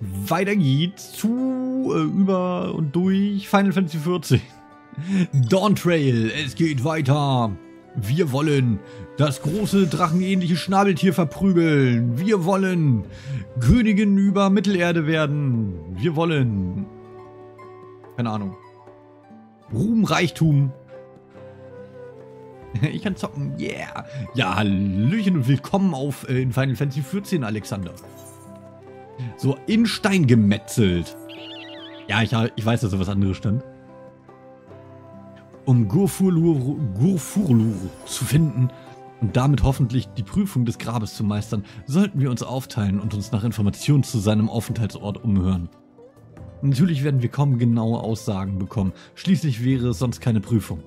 Weiter geht's zu, über und durch Final Fantasy XIV. Dawntrail, es geht weiter. Wir wollen das große drachenähnliche Schnabeltier verprügeln. Wir wollen Königin über Mittelerde werden. Wir wollen... keine Ahnung. Ruhm, Reichtum. Ich kann zocken, yeah. Ja, hallöchen und willkommen auf in Final Fantasy XIV, Alexander. So, in Stein gemetzelt. Ja, ich weiß, dass da was anderes stand. Um Gurfurlu zu finden und damit hoffentlich die Prüfung des Grabes zu meistern, sollten wir uns aufteilen und uns nach Informationen zu seinem Aufenthaltsort umhören. Natürlich werden wir kaum genaue Aussagen bekommen, schließlich wäre es sonst keine Prüfung.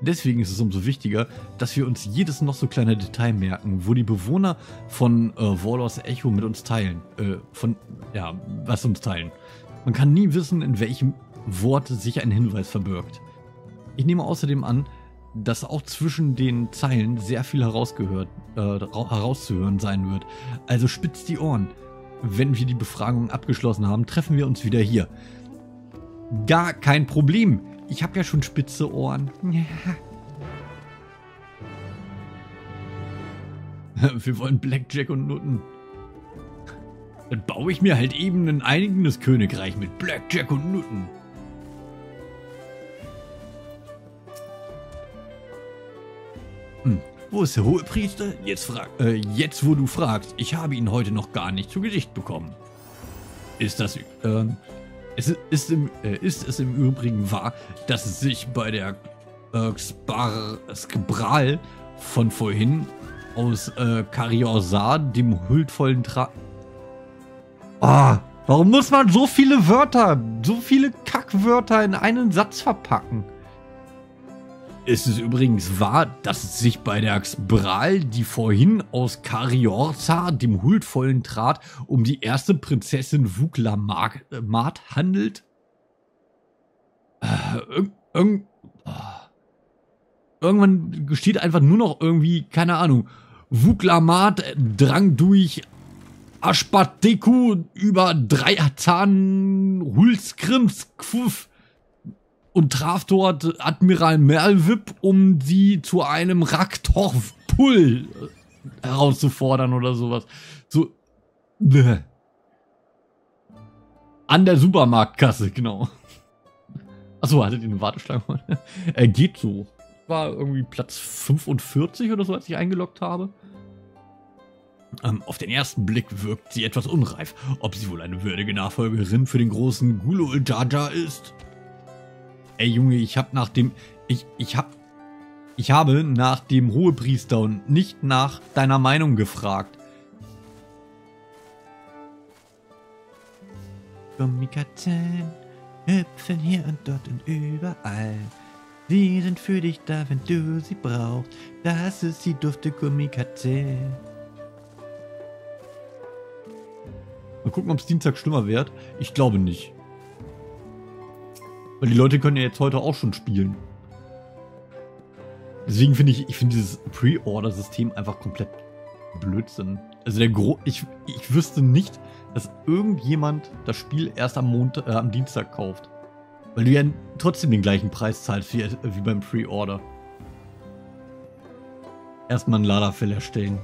Deswegen ist es umso wichtiger, dass wir uns jedes noch so kleine Detail merken, wo die Bewohner von Warlords Echo mit uns teilen. Man kann nie wissen, in welchem Wort sich ein Hinweis verbirgt. Ich nehme außerdem an, dass auch zwischen den Zeilen sehr viel herauszuhören sein wird. Also spitzt die Ohren. Wenn wir die Befragung abgeschlossen haben, treffen wir uns wieder hier. Gar kein Problem. Ich habe ja schon spitze Ohren. Wir wollen Blackjack und Nutten. Dann baue ich mir halt eben ein einiges Königreich mit Blackjack und Nutten. Hm. Wo ist der Hohepriester? Jetzt, wo du fragst. Ich habe ihn heute noch gar nicht zu Gesicht bekommen. Es ist im Übrigen wahr, dass es sich bei der Xbr'aal von vorhin aus Kahciorrhoa, dem huldvollen warum muss man so viele Wörter, so viele Kackwörter in einen Satz verpacken? Es ist übrigens wahr, dass es sich bei der Xbr'aal, die vorhin aus Kahciorrhoa, dem huldvollen Trat, um die erste Prinzessin Wuk Lamat handelt? Irgendwann steht einfach nur noch irgendwie, keine Ahnung, Wuk Lamat drang durch Ashpateku über drei Zahn Hulskrimskfuff und traf dort Admiral Merlwip, um sie zu einem Raktorf-Pull herauszufordern oder sowas. So. An der Supermarktkasse, genau. Achso, hattet ihr eine Warteschlange? Geht so. War irgendwie Platz 45 oder so, als ich eingeloggt habe. Auf den ersten Blick wirkt sie etwas unreif. Ob sie wohl eine würdige Nachfolgerin für den großen Gulool Ja Ja ist? Ey Junge, ich habe nach dem Hohepriester und nicht nach deiner Meinung gefragt. Gummikatzen hüpfen hier und dort und überall. Sie sind für dich da, wenn du sie brauchst. Das ist die dufte Gummikatze. Mal gucken, ob es Dienstag schlimmer wird. Ich glaube nicht. Weil die Leute können ja jetzt heute auch schon spielen. Deswegen finde ich finde dieses Pre-Order-System einfach komplett Blödsinn. Also ich wüsste nicht, dass irgendjemand das Spiel erst am Dienstag kauft. Weil du ja trotzdem den gleichen Preis zahlst wie beim Pre-Order. Erstmal einen Lagerfell erstellen.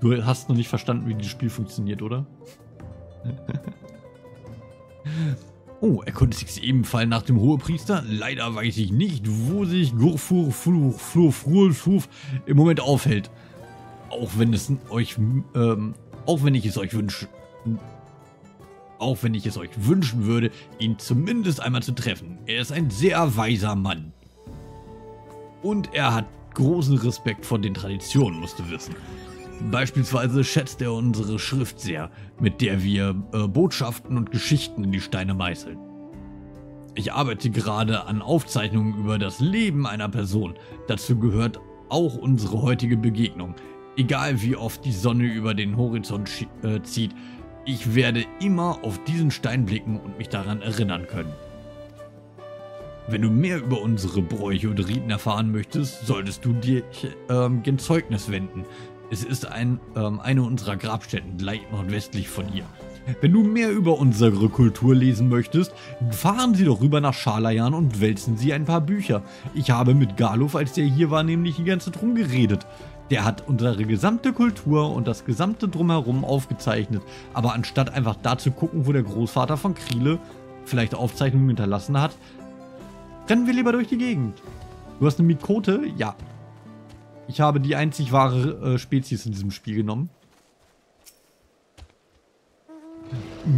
Du hast noch nicht verstanden, wie dieses Spiel funktioniert, oder? Oh, erkundigst du ebenfalls nach dem Hohepriester? Leider weiß ich nicht, wo sich Gurfurlu im Moment aufhält. Auch wenn ich es euch wünschen würde, ihn zumindest einmal zu treffen. Er ist ein sehr weiser Mann. Und er hat großen Respekt vor den Traditionen, musst du wissen. Beispielsweise schätzt er unsere Schrift sehr, mit der wir Botschaften und Geschichten in die Steine meißeln. Ich arbeite gerade an Aufzeichnungen über das Leben einer Person. Dazu gehört auch unsere heutige Begegnung. Egal wie oft die Sonne über den Horizont zieht, ich werde immer auf diesen Stein blicken und mich daran erinnern können. Wenn du mehr über unsere Bräuche und Riten erfahren möchtest, solltest du dich gen Zeugnis wenden. Es ist eine unserer Grabstätten gleich nordwestlich von hier. Wenn du mehr über unsere Kultur lesen möchtest, fahren Sie doch rüber nach Scharlayan und wälzen Sie ein paar Bücher. Ich habe mit Galuf, als der hier war, nämlich die ganze drum geredet. Der hat unsere gesamte Kultur und das gesamte Drumherum aufgezeichnet. Aber anstatt einfach da zu gucken, wo der Großvater von Krile vielleicht Aufzeichnungen hinterlassen hat, rennen wir lieber durch die Gegend. Du hast eine Mikote? Ja. Ich habe die einzig wahre Spezies in diesem Spiel genommen.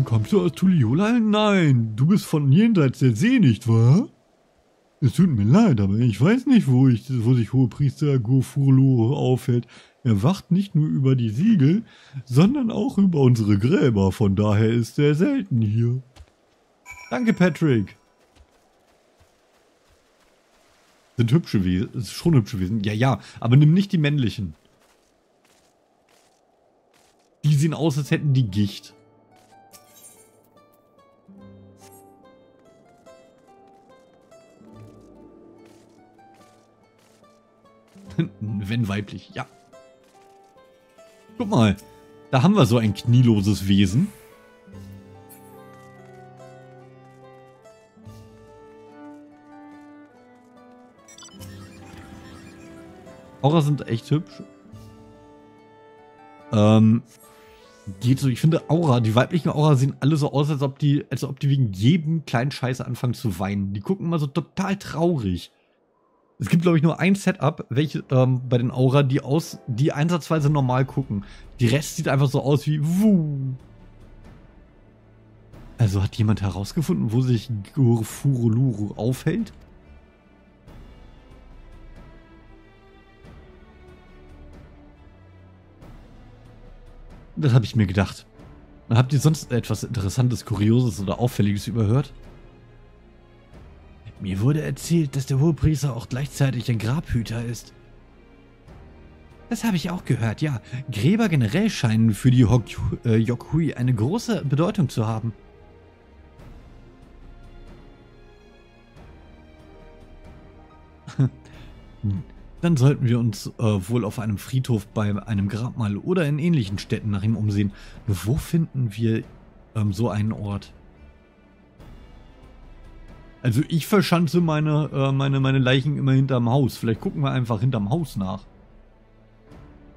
Kommst du aus Tuliyollal? Nein, du bist von jenseits der See, nicht wahr? Es tut mir leid, aber ich weiß nicht, wo sich Hohepriester Gurfurlu aufhält. Er wacht nicht nur über die Siegel, sondern auch über unsere Gräber. Von daher ist er selten hier. Danke, Patrick. Sind hübsche Wesen, ist schon hübsche Wesen. Ja, ja, aber nimm nicht die männlichen. Die sehen aus, als hätten die Gicht. Wenn weiblich, ja. Guck mal, da haben wir so ein knieloses Wesen. Aura sind echt hübsch. Geht so. Ich finde Aura, die weiblichen Aura sehen alle so aus, als ob die wegen jedem kleinen Scheiß anfangen zu weinen. Die gucken immer so total traurig. Es gibt, glaube ich, nur ein Setup, welche bei den Aura, die einsatzweise normal gucken. Die Rest sieht einfach so aus wie wuh. Also hat jemand herausgefunden, wo sich Gurfurlu aufhält? Das habe ich mir gedacht. Habt ihr sonst etwas Interessantes, Kurioses oder Auffälliges überhört? Mir wurde erzählt, dass der Hohepriester auch gleichzeitig ein Grabhüter ist. Das habe ich auch gehört, ja. Gräber generell scheinen für die Yok Huy eine große Bedeutung zu haben. Dann sollten wir uns wohl auf einem Friedhof bei einem Grabmal oder in ähnlichen Städten nach ihm umsehen. Nur wo finden wir so einen Ort? Also ich verschanze meine Leichen immer hinterm Haus. Vielleicht gucken wir einfach hinterm Haus nach.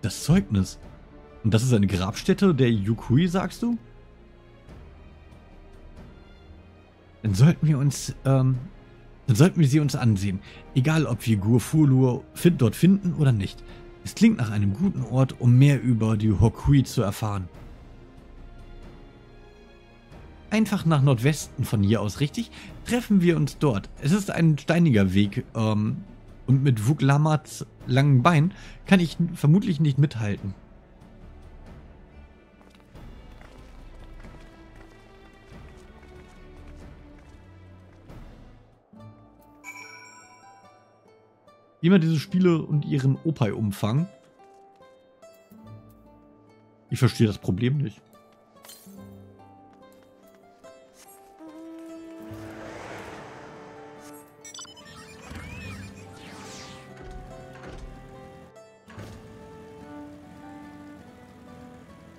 Das Zeugnis. Und das ist eine Grabstätte der Yokui, sagst du? Dann sollten wir uns... Dann sollten wir sie uns ansehen. Egal, ob wir Gurfurlu dort finden oder nicht. Es klingt nach einem guten Ort, um mehr über die Hokui zu erfahren. Einfach nach Nordwesten von hier aus, richtig? Treffen wir uns dort. Es ist ein steiniger Weg. Und mit Wuk Lamats langen Beinen kann ich vermutlich nicht mithalten. Immer diese Spiele und ihren Opai-Umfang. Ich verstehe das Problem nicht.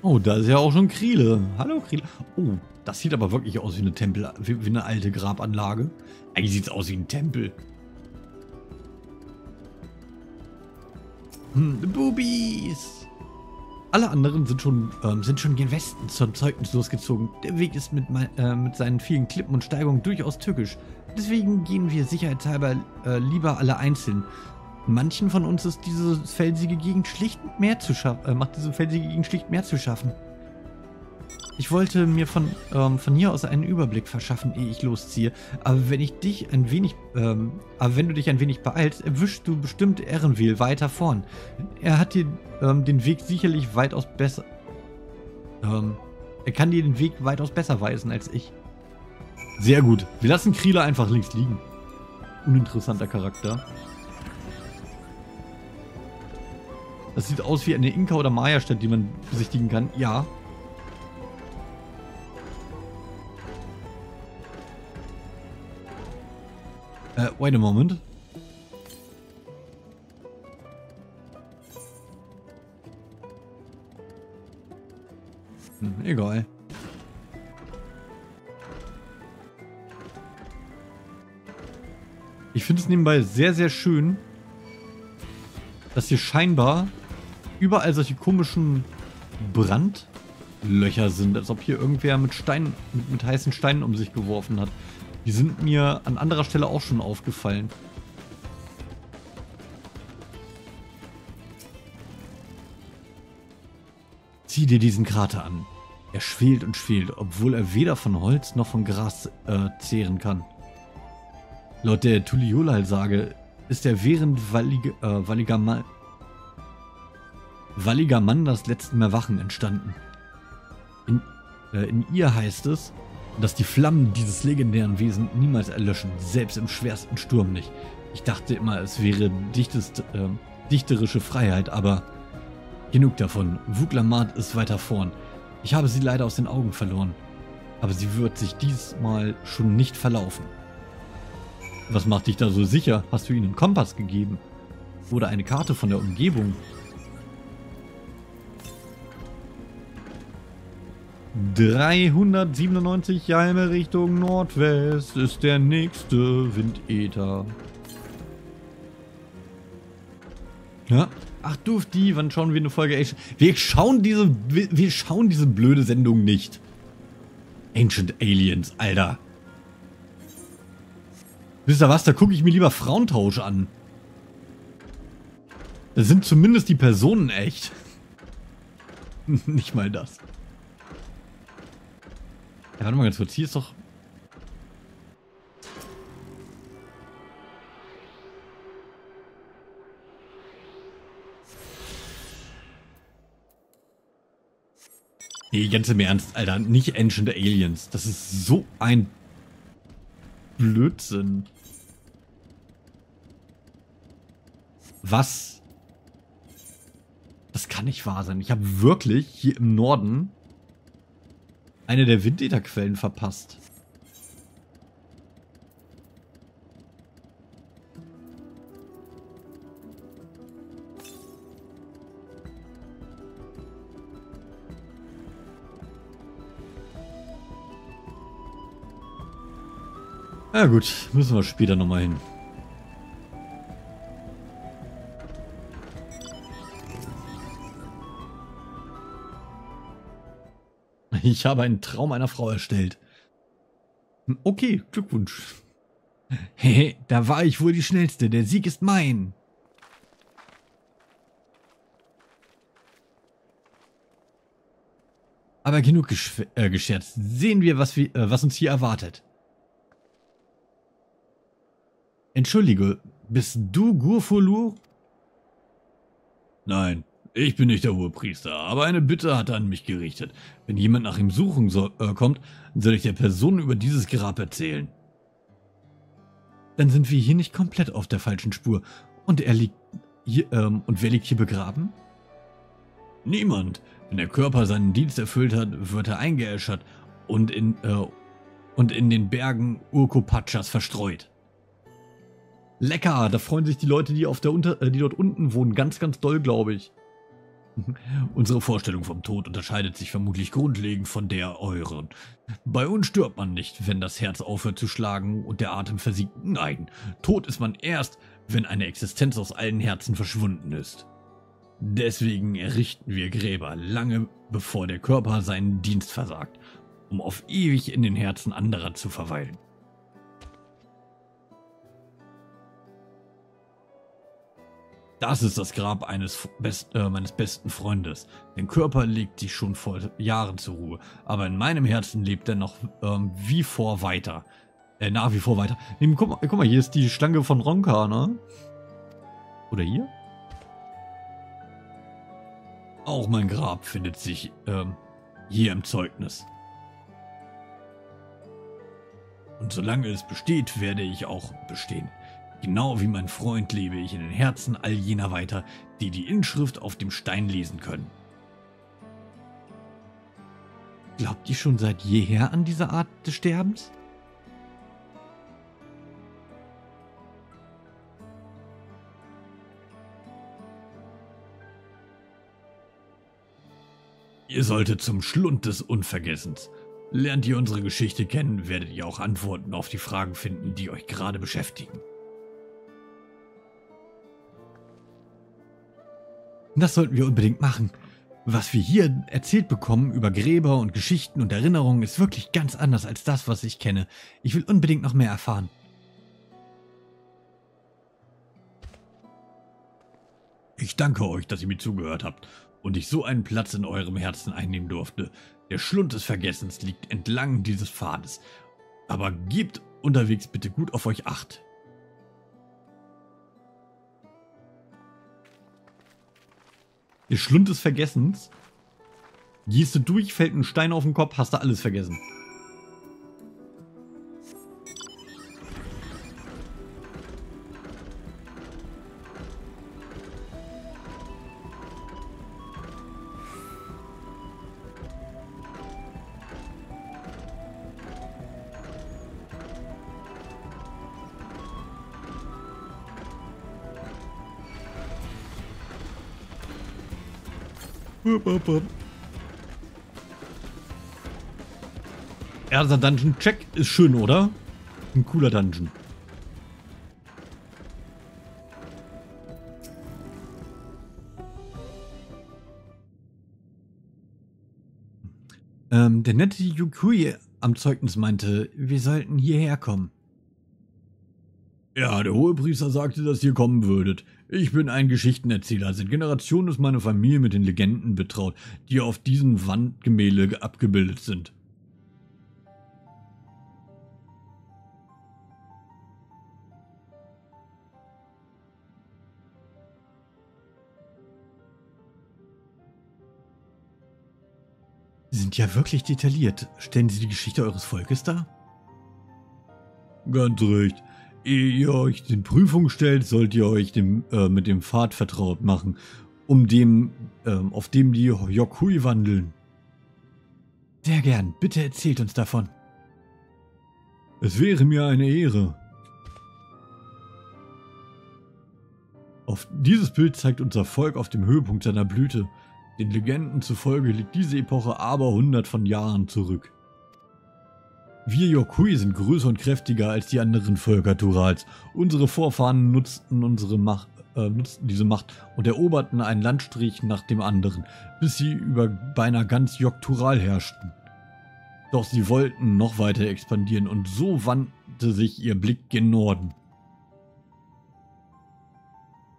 Oh, da ist ja auch schon Krile. Hallo Krile. Oh, das sieht aber wirklich aus wie eine alte Grabanlage. Eigentlich sieht es aus wie ein Tempel. Bubis! Alle anderen sind schon gen Westen zum Zeugnis losgezogen. Der Weg ist mit seinen vielen Klippen und Steigungen durchaus tückisch. Deswegen gehen wir sicherheitshalber lieber alle einzeln. Manchen von uns ist diese felsige Gegend schlicht mehr zu schaffen. Ich wollte mir von hier aus einen Überblick verschaffen, ehe ich losziehe. Aber wenn ich dich ein wenig, wenn du dich ein wenig beeilst, erwischst du bestimmt Erenville weiter vorn. Er hat dir den Weg sicherlich weitaus besser. Er kann dir den Weg weitaus besser weisen als ich. Sehr gut. Wir lassen Krile einfach links liegen. Uninteressanter Charakter. Das sieht aus wie eine Inka- oder Maya-Stadt, die man besichtigen kann. Ja. Wait a moment. Hm, egal. Ich finde es nebenbei sehr, sehr schön, dass hier scheinbar überall solche komischen Brandlöcher sind, als ob hier irgendwer mit Steinen, mit heißen Steinen um sich geworfen hat. Die sind mir an anderer Stelle auch schon aufgefallen. Zieh dir diesen Krater an. Er schwelt und schwelt, obwohl er weder von Holz noch von Gras zehren kann. Laut der Tuliyollal-Sage ist der während Valigamandas letzten Erwachen entstanden. In ihr heißt es, dass die Flammen dieses legendären Wesen niemals erlöschen, selbst im schwersten Sturm nicht. Ich dachte immer, es wäre dichterische Freiheit, aber genug davon. Wuk Lamat ist weiter vorn. Ich habe sie leider aus den Augen verloren, aber sie wird sich diesmal schon nicht verlaufen. Was macht dich da so sicher? Hast du ihnen einen Kompass gegeben? Oder eine Karte von der Umgebung? ...397 Jalme Richtung Nordwest ist der nächste Windäther. Ja. Ach du, wann schauen wir eine Folge Ancient? Wir schauen diese blöde Sendung nicht. Ancient Aliens, Alter. Wisst ihr was, da gucke ich mir lieber Frauentausch an. Da sind zumindest die Personen echt. Nicht mal das. Ja, warte mal ganz kurz, hier ist doch... Nee, ganz im Ernst, Alter, nicht Ancient Aliens. Das ist so ein Blödsinn. Was? Das kann nicht wahr sein. Ich habe wirklich hier im Norden eine der Windätherquellen verpasst. Na gut, müssen wir später nochmal hin. Ich habe einen Traum einer Frau erstellt. Okay, Glückwunsch. Hehe, da war ich wohl die Schnellste. Der Sieg ist mein. Aber genug gescherzt. Sehen wir, was uns hier erwartet. Entschuldige, bist du Gurfurlu? Nein. Ich bin nicht der Hohepriester, aber eine Bitte hat er an mich gerichtet. Wenn jemand nach ihm suchen kommt, soll ich der Person über dieses Grab erzählen. Dann sind wir hier nicht komplett auf der falschen Spur. Und er liegt hier, und wer liegt hier begraben? Niemand. Wenn der Körper seinen Dienst erfüllt hat, wird er eingeäschert und in den Bergen Urqopachas verstreut. Lecker, da freuen sich die Leute, die dort unten wohnen, ganz, ganz doll, glaube ich. Unsere Vorstellung vom Tod unterscheidet sich vermutlich grundlegend von der euren. Bei uns stirbt man nicht, wenn das Herz aufhört zu schlagen und der Atem versiegt. Nein, tot ist man erst, wenn eine Existenz aus allen Herzen verschwunden ist. Deswegen errichten wir Gräber lange bevor der Körper seinen Dienst versagt, um auf ewig in den Herzen anderer zu verweilen. Das ist das Grab meines besten Freundes. Dein Körper legt sich schon vor Jahren zur Ruhe, aber in meinem Herzen lebt er noch nach wie vor weiter. Nee, guck mal, hier ist die Schlange von Ronka, ne? Oder hier? Auch mein Grab findet sich hier im Zeugnis. Und solange es besteht, werde ich auch bestehen. Genau wie mein Freund lebe ich in den Herzen all jener weiter, die die Inschrift auf dem Stein lesen können. Glaubt ihr schon seit jeher an diese Art des Sterbens? Ihr solltet zum Schlund des Unvergessens. Lernt ihr unsere Geschichte kennen, werdet ihr auch Antworten auf die Fragen finden, die euch gerade beschäftigen. Das sollten wir unbedingt machen. Was wir hier erzählt bekommen über Gräber und Geschichten und Erinnerungen ist wirklich ganz anders als das, was ich kenne. Ich will unbedingt noch mehr erfahren. Ich danke euch, dass ihr mir zugehört habt und ich so einen Platz in eurem Herzen einnehmen durfte. Der Schlund des Vergessens liegt entlang dieses Pfades. Aber gebt unterwegs bitte gut auf euch Acht. Der Schlund des Vergessens? Gehst du durch, fällt ein Stein auf den Kopf, hast du alles vergessen. Erster Dungeon Check ist schön, oder? Ein cooler Dungeon. Der nette Yokui am Zeugnis meinte, wir sollten hierher kommen. Ja, der Hohepriester sagte, dass ihr kommen würdet. Ich bin ein Geschichtenerzähler. Seit Generationen ist meine Familie mit den Legenden betraut, die auf diesen Wandgemälde abgebildet sind. Sie sind ja wirklich detailliert. Stellen Sie die Geschichte eures Volkes dar? Ganz recht. Ehe ihr euch den Prüfung stellt, sollt ihr euch mit dem Pfad vertraut machen, auf dem die Yok Huy wandeln. Sehr gern, bitte erzählt uns davon. Es wäre mir eine Ehre. Auf dieses Bild zeigt unser Volk auf dem Höhepunkt seiner Blüte. Den Legenden zufolge liegt diese Epoche aber 100 von Jahren zurück. Wir Yok Huy sind größer und kräftiger als die anderen Völker Turals. Unsere Vorfahren nutzten diese Macht und eroberten einen Landstrich nach dem anderen, bis sie über beinahe ganz Yok Tural herrschten. Doch sie wollten noch weiter expandieren und so wandte sich ihr Blick gen Norden.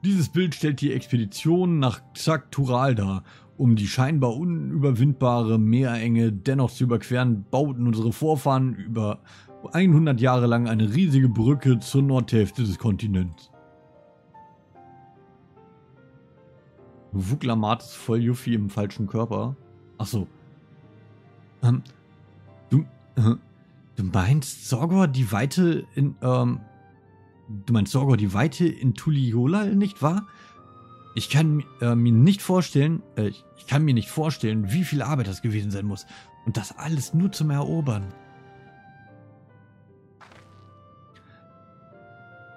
Dieses Bild stellt die Expedition nach Xak Tural dar. Um die scheinbar unüberwindbare Meerenge dennoch zu überqueren, bauten unsere Vorfahren über 100 Jahre lang eine riesige Brücke zur Nordhälfte des Kontinents. Wuk Lamat ist voll Yuffie im falschen Körper. Achso. Du meinst Sorgor die Weite in, Tuliyollal, nicht wahr? Ich kann mir nicht vorstellen, wie viel Arbeit das gewesen sein muss. Und das alles nur zum Erobern.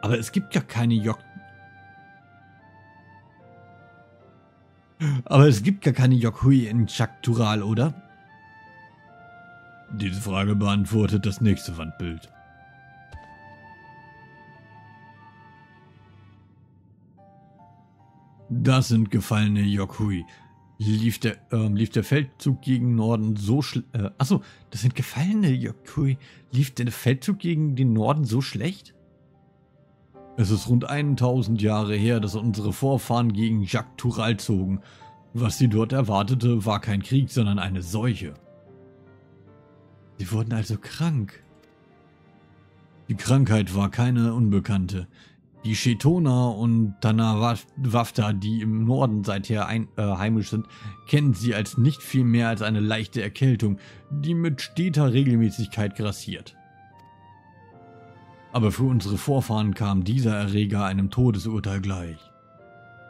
Aber es gibt ja keine Yok Huy in Xak Tural, oder? Diese Frage beantwortet das nächste Wandbild. Das sind gefallene Yok Huy. Lief der Feldzug gegen Norden so schlecht. Lief der Feldzug gegen den Norden so schlecht? Es ist rund 1000 Jahre her, dass unsere Vorfahren gegen Xak Tural zogen. Was sie dort erwartete, war kein Krieg, sondern eine Seuche. Sie wurden also krank. Die Krankheit war keine unbekannte. Die Shetona und Tanawafta, die im Norden seither heimisch sind, kennen sie als nicht viel mehr als eine leichte Erkältung, die mit steter Regelmäßigkeit grassiert. Aber für unsere Vorfahren kam dieser Erreger einem Todesurteil gleich.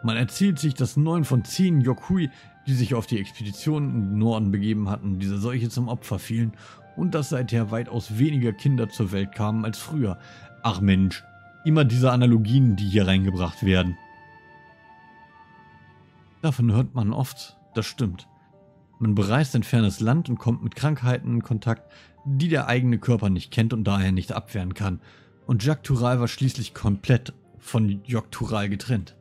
Man erzählt sich, dass 9 von 10 Yok Huy, die sich auf die Expedition in den Norden begeben hatten, dieser Seuche zum Opfer fielen und dass seither weitaus weniger Kinder zur Welt kamen als früher. Ach Mensch. Immer diese Analogien, die hier reingebracht werden. Davon hört man oft, das stimmt. Man bereist ein fernes Land und kommt mit Krankheiten in Kontakt, die der eigene Körper nicht kennt und daher nicht abwehren kann. Und Xak Tural war schließlich komplett von Yok Tural getrennt.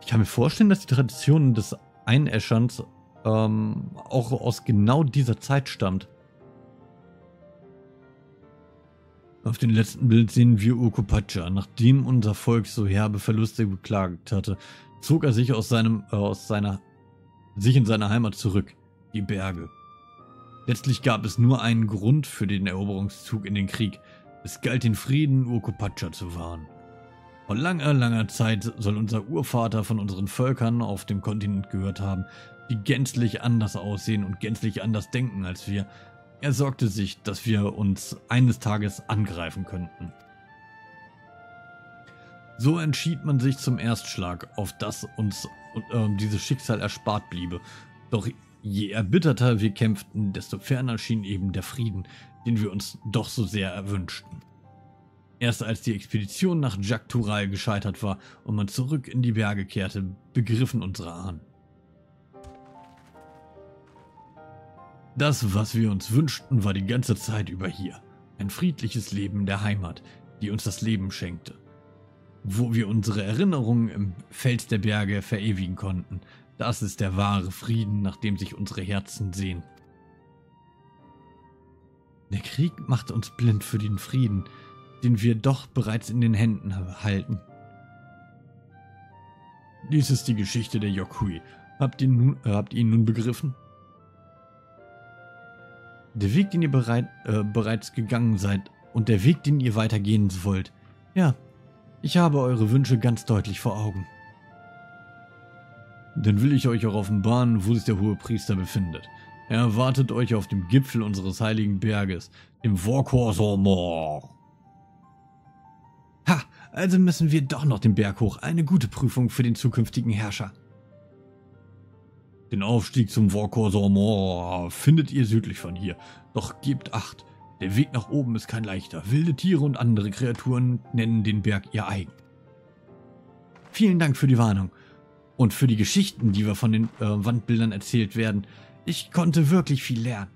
Ich kann mir vorstellen, dass die Tradition des Einäscherns auch aus genau dieser Zeit stammt. Auf dem letzten Bild sehen wir Urqopacha. Nachdem unser Volk so herbe Verluste beklagt hatte, zog er sich in seine Heimat zurück, die Berge. Letztlich gab es nur einen Grund für den Eroberungszug in den Krieg. Es galt, den Frieden Urqopacha zu wahren. Vor langer, langer Zeit soll unser Urvater von unseren Völkern auf dem Kontinent gehört haben, die gänzlich anders aussehen und gänzlich anders denken als wir. Er sorgte sich, dass wir uns eines Tages angreifen könnten. So entschied man sich zum Erstschlag, auf das uns dieses Schicksal erspart bliebe. Doch je erbitterter wir kämpften, desto ferner schien eben der Frieden, den wir uns doch so sehr erwünschten. Erst als die Expedition nach Xak Tural gescheitert war und man zurück in die Berge kehrte, begriffen unsere Ahnen. Das, was wir uns wünschten, war die ganze Zeit über hier. Ein friedliches Leben in der Heimat, die uns das Leben schenkte. Wo wir unsere Erinnerungen im Fels der Berge verewigen konnten. Das ist der wahre Frieden, nach dem sich unsere Herzen sehnen. Der Krieg macht uns blind für den Frieden, den wir doch bereits in den Händen halten. Dies ist die Geschichte der Yok Huy. Habt ihr ihn nun begriffen? Der Weg, den ihr bereits gegangen seid und der Weg, den ihr weitergehen wollt. Ja, ich habe eure Wünsche ganz deutlich vor Augen. Dann will ich euch auch offenbaren, wo sich der hohe Priester befindet. Er erwartet euch auf dem Gipfel unseres heiligen Berges, dem Vorkorsomor. Ha, also müssen wir doch noch den Berg hoch. Eine gute Prüfung für den zukünftigen Herrscher. Den Aufstieg zum Vorkorsomor findet ihr südlich von hier. Doch gebt Acht, der Weg nach oben ist kein leichter. Wilde Tiere und andere Kreaturen nennen den Berg ihr eigen. Vielen Dank für die Warnung und für die Geschichten, die wir von den Wandbildern erzählt werden. Ich konnte wirklich viel lernen.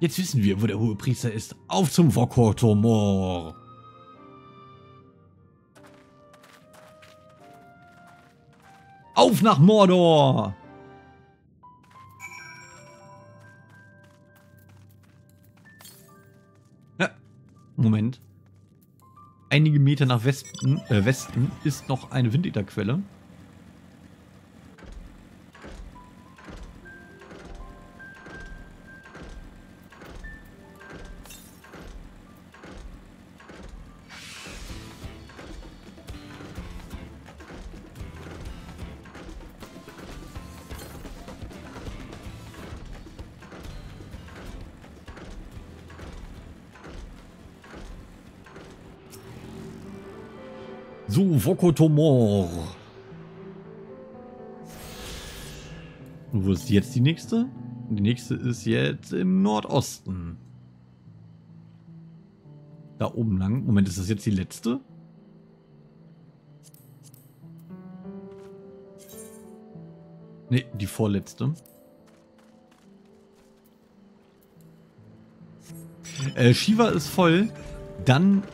Jetzt wissen wir, wo der hohe Priester ist. Auf zum Vorkorsomor! Auf nach Mordor! Ja, Moment. Einige Meter nach Westen ist noch eine Windätherquelle. Vorkorsomor. Und wo ist jetzt die nächste? Die nächste ist jetzt im Nordosten. Da oben lang. Moment, ist das jetzt die letzte? Ne, die vorletzte. Shiva ist voll. Dann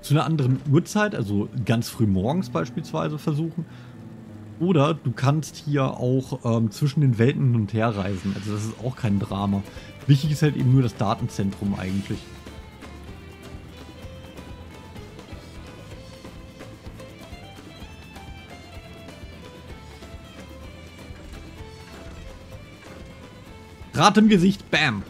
zu einer anderen Uhrzeit, also ganz früh morgens beispielsweise versuchen. Oder du kannst hier auch zwischen den Welten hin und her reisen. Also das ist auch kein Drama. Wichtig ist halt eben nur das Datenzentrum eigentlich. Rad im Gesicht, bam!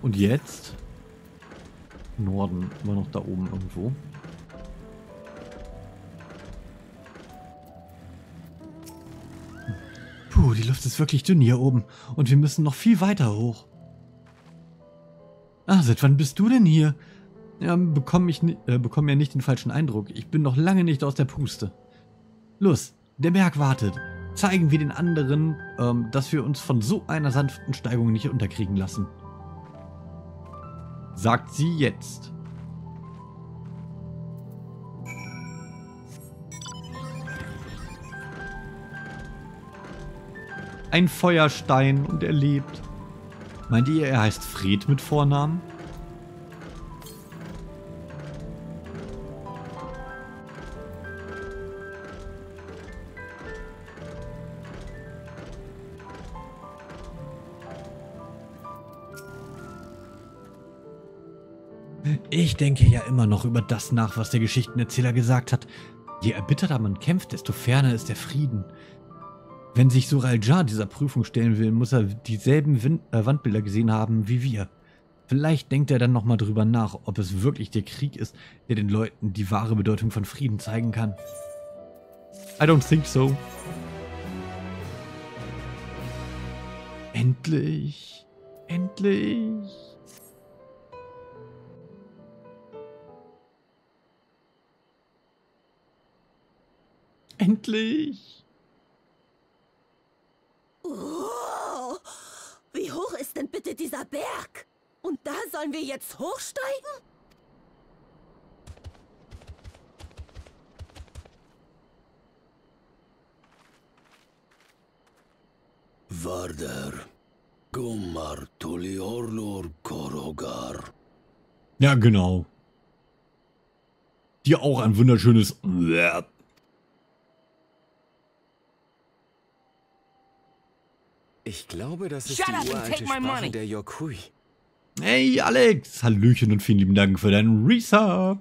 Und jetzt? Norden, immer noch da oben irgendwo. Puh, die Luft ist wirklich dünn hier oben und wir müssen noch viel weiter hoch. Ah, seit wann bist du denn hier? Ja, bekomm ja nicht den falschen Eindruck. Ich bin noch lange nicht aus der Puste. Los, der Berg wartet. zeigen wir den anderen, dass wir uns von so einer sanften Steigung nicht unterkriegen lassen. Sagt sie jetzt. Ein Feuerstein und er lebt. Meint ihr, er heißt Fred mit Vornamen? Ich denke ja immer noch über das nach, was der Geschichtenerzähler gesagt hat. Je erbitterter man kämpft, desto ferner ist der Frieden. Wenn sich Sural Jha dieser Prüfung stellen will, muss er dieselben Wandbilder gesehen haben wie wir. Vielleicht denkt er dann nochmal drüber nach, ob es wirklich der Krieg ist, der den Leuten die wahre Bedeutung von Frieden zeigen kann. I don't think so. Endlich. Endlich. Endlich. Oh, wie hoch ist denn bitte dieser Berg? Und da sollen wir jetzt hochsteigen? Vardar, Gumar, Tuliyollal, Korogar. Ja, genau. Hier auch ein wunderschönes... Ich glaube, das ist die uralte Sprache der Yok Huy. Hey Alex, hallöchen und vielen lieben Dank für deinen Resub.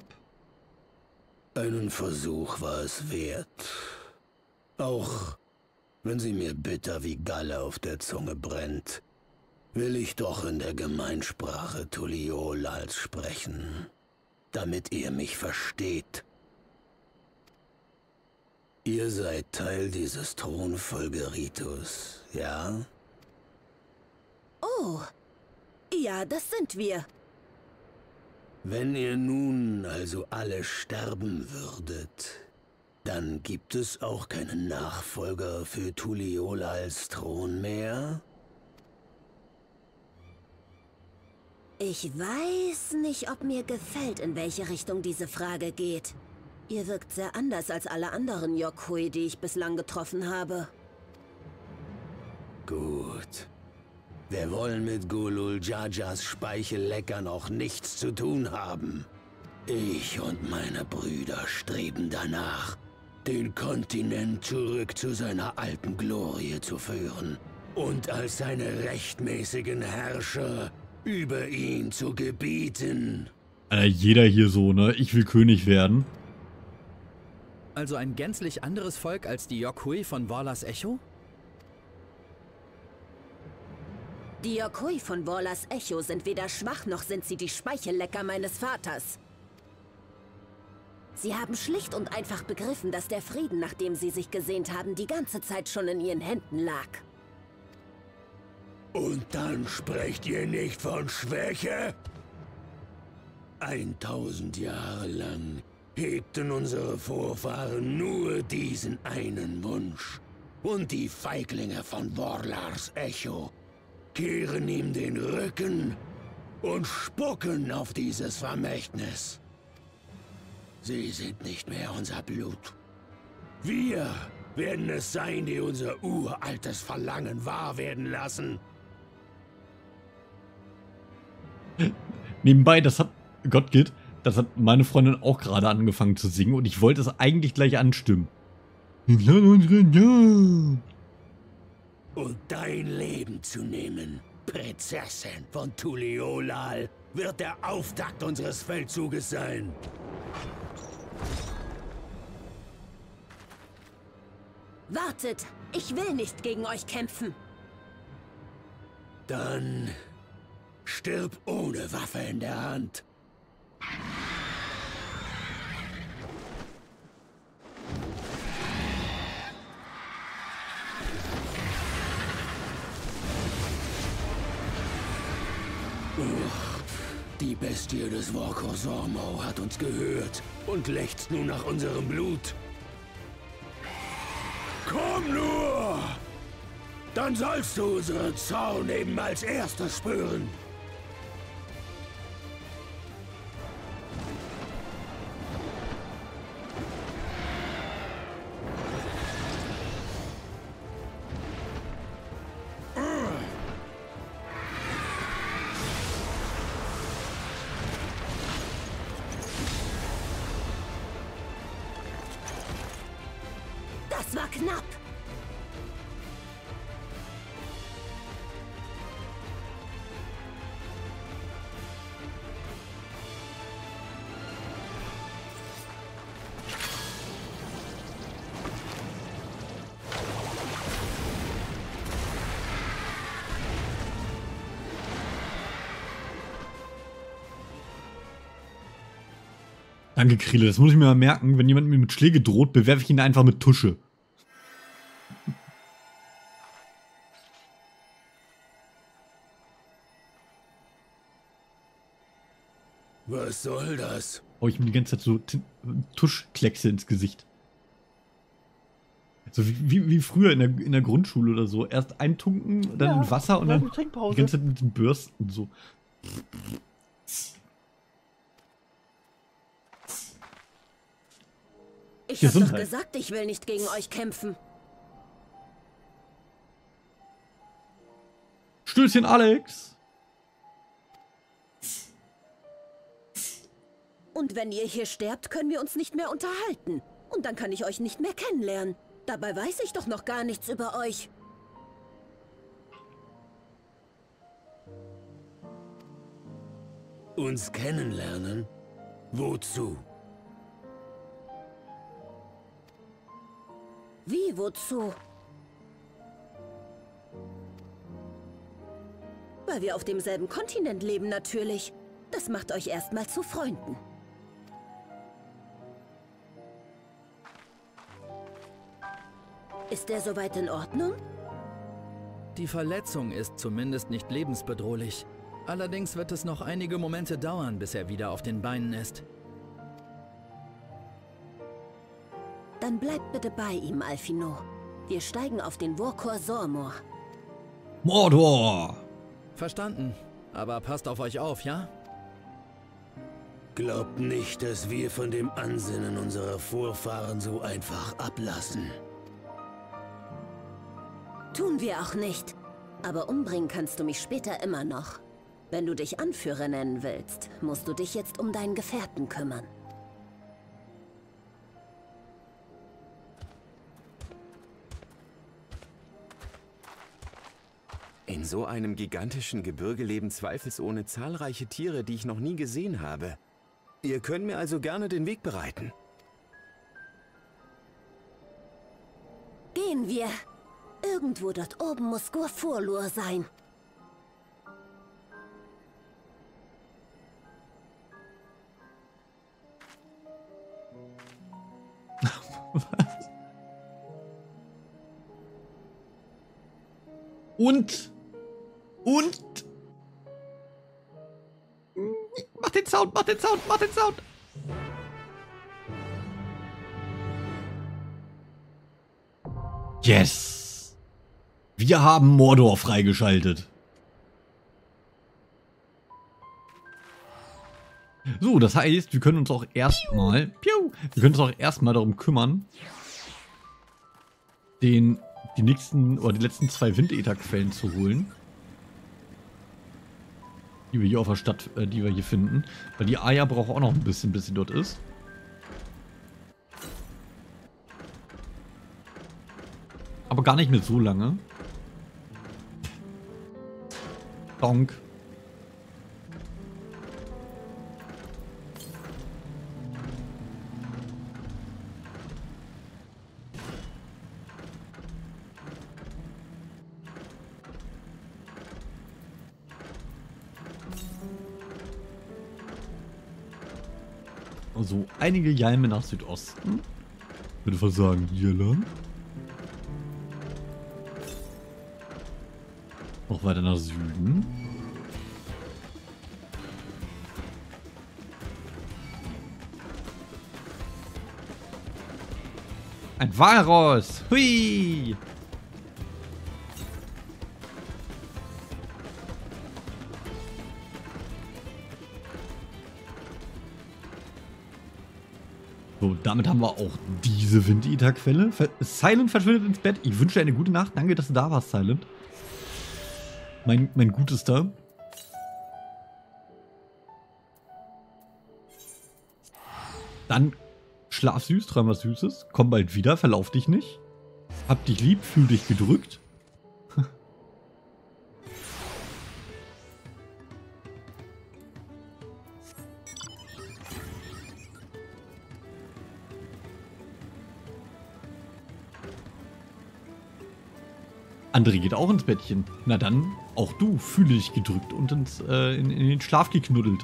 Einen Versuch war es wert. Auch wenn sie mir bitter wie Galle auf der Zunge brennt, will ich doch in der Gemeinsprache Tuliyollals sprechen, damit ihr mich versteht. Ihr seid Teil dieses Thronfolgeritus, ja? Oh, ja, das sind wir. Wenn ihr nun also alle sterben würdet, dann gibt es auch keinen Nachfolger für Tuliyollals Thron mehr? Ich weiß nicht, ob mir gefällt, in welche Richtung diese Frage geht. Ihr wirkt sehr anders als alle anderen Yok Huy, die ich bislang getroffen habe. Gut. Wir wollen mit Gulool Ja Ja's Speichellecker noch nichts zu tun haben. Ich und meine Brüder streben danach, den Kontinent zurück zu seiner alten Glorie zu führen und als seine rechtmäßigen Herrscher über ihn zu gebieten. Alter, jeder hier so, ne? Ich will König werden. Also ein gänzlich anderes Volk als die Yok Huy von Warlords Echo? Die Yok Huy von Warlords Echo sind weder schwach, noch sind sie die Speichellecker meines Vaters. Sie haben schlicht und einfach begriffen, dass der Frieden, nach dem sie sich gesehnt haben, die ganze Zeit schon in ihren Händen lag. Und dann sprecht ihr nicht von Schwäche? 1000 Jahre lang hegten unsere Vorfahren nur diesen einen Wunsch. Und die Feiglinge von Warlords Echo kehren ihm den Rücken und spucken auf dieses Vermächtnis. Sie sind nicht mehr unser Blut. Wir werden es sein, die unser uraltes Verlangen wahr werden lassen. Nebenbei, das hat Gott geht. Das hat meine Freundin auch gerade angefangen zu singen und ich wollte es eigentlich gleich anstimmen. Und dein Leben zu nehmen, Prinzessin von Tuliyollal, wird der Auftakt unseres Feldzuges sein. Wartet, ich will nicht gegen euch kämpfen. Dann stirb ohne Waffe in der Hand. Die Bestie des Vorkorsomor hat uns gehört und lechzt nun nach unserem Blut. Komm nur! Dann sollst du unseren Zaun eben als erstes spüren. Danke, Krile. Das muss ich mir mal merken. Wenn jemand mir mit Schläge droht, bewerfe ich ihn einfach mit Tusche. Was soll das? Oh, ich mir die ganze Zeit so Tuschkleckse ins Gesicht. So wie früher in der Grundschule oder so. Erst eintunken, dann in Wasser und dann die ganze Zeit mit den Bürsten so. Ich hab doch gesagt, ich will nicht gegen euch kämpfen. Stößchen, Alex! Und wenn ihr hier sterbt, können wir uns nicht mehr unterhalten. Und dann kann ich euch nicht mehr kennenlernen. Dabei weiß ich doch noch gar nichts über euch. Uns kennenlernen? Wozu? Wie, wozu? Weil wir auf demselben Kontinent leben, natürlich. Das macht euch erstmal zu Freunden. Ist der soweit in Ordnung? Die Verletzung ist zumindest nicht lebensbedrohlich. Allerdings wird es noch einige Momente dauern, bis er wieder auf den Beinen ist. Dann bleibt bitte bei ihm, Alfino. Wir steigen auf den Vorkorsomor. Mordor! Verstanden. Aber passt auf euch auf, ja? Glaubt nicht, dass wir von dem Ansinnen unserer Vorfahren so einfach ablassen. Tun wir auch nicht. Aber umbringen kannst du mich später immer noch. Wenn du dich Anführer nennen willst, musst du dich jetzt um deinen Gefährten kümmern. In so einem gigantischen Gebirge leben zweifelsohne zahlreiche Tiere, die ich noch nie gesehen habe. Ihr könnt mir also gerne den Weg bereiten. Gehen wir. Irgendwo dort oben muss Gurfurlu sein. Was? Und? Mach den Sound, mach den Sound, mach den Sound! Yes! Wir haben Mordor freigeschaltet. So, das heißt, wir können uns auch erstmal... darum kümmern, die letzten zwei Windätherquellen zu holen. Die wir hier auf der Stadt, die wir hier finden. Weil die Aya braucht auch noch ein bisschen, bis sie dort ist. Aber gar nicht mehr so lange. Donk. So, einige Jalme nach Südosten. Würde versagen, hier lang. Noch weiter nach Süden. Ein Walross. Hui. So, damit haben wir auch diese Wind-Eater-Quelle. Silent verschwindet ins Bett. Ich wünsche dir eine gute Nacht. Danke, dass du da warst, Silent. Mein Gutester. Dann schlaf süß, träum was Süßes. Komm bald wieder, verlauf dich nicht. Hab dich lieb, fühl dich gedrückt. André geht auch ins Bettchen. Na dann, auch du, fühle dich gedrückt und in den Schlaf geknuddelt.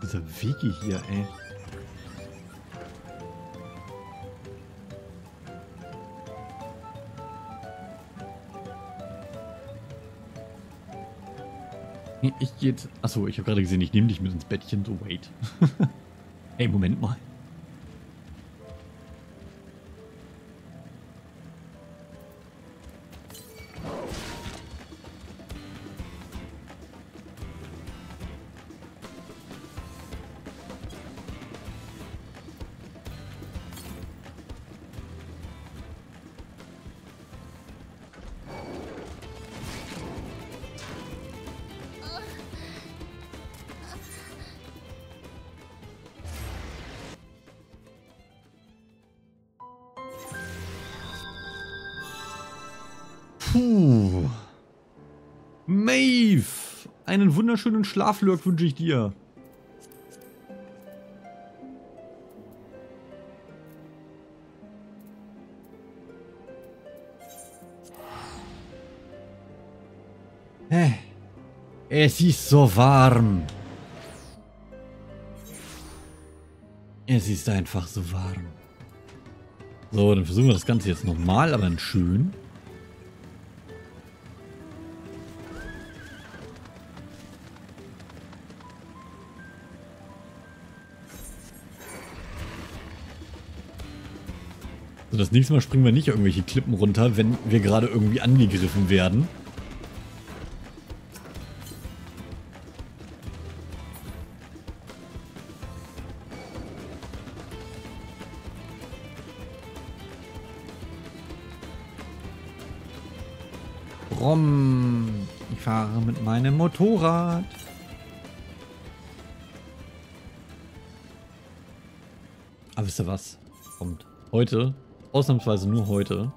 Diese Wege hier, ey. Ich gehe jetzt... Achso, ich habe gerade gesehen, ich nehme dich mit ins Bettchen. So, wait. Ey, Moment mal. Einen wunderschönen Schlaflurk wünsche ich dir. Es ist so warm. Es ist einfach so warm. So, dann versuchen wir das Ganze jetzt nochmal, aber in schön. Also das nächste Mal springen wir nicht irgendwelche Klippen runter, wenn wir gerade irgendwie angegriffen werden. Rom, ich fahre mit meinem Motorrad. Aber wisst ihr was? Kommt. Heute... Ausnahmsweise nur heute.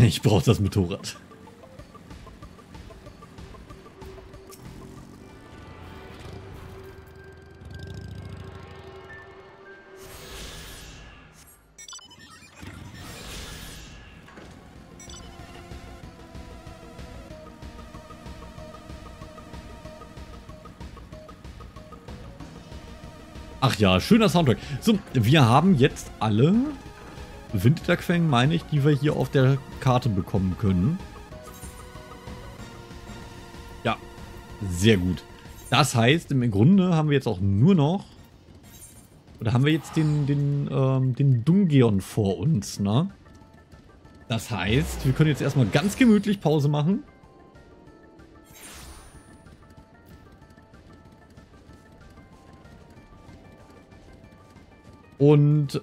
Ich brauche das Motorrad. Ach ja, schöner Soundtrack. So, wir haben jetzt alle... Winterquellen, meine ich, die wir hier auf der Karte bekommen können. Ja, sehr gut. Das heißt, im Grunde haben wir jetzt auch nur noch... Oder haben wir jetzt den Dungeon vor uns, ne? Das heißt, wir können jetzt erstmal ganz gemütlich Pause machen. Und,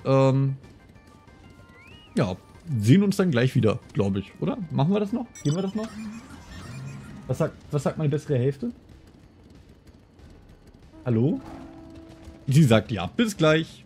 ja, sehen uns dann gleich wieder, glaube ich, oder? Machen wir das noch? Gehen wir das noch? Was sagt meine bessere Hälfte? Hallo? Sie sagt ja, bis gleich.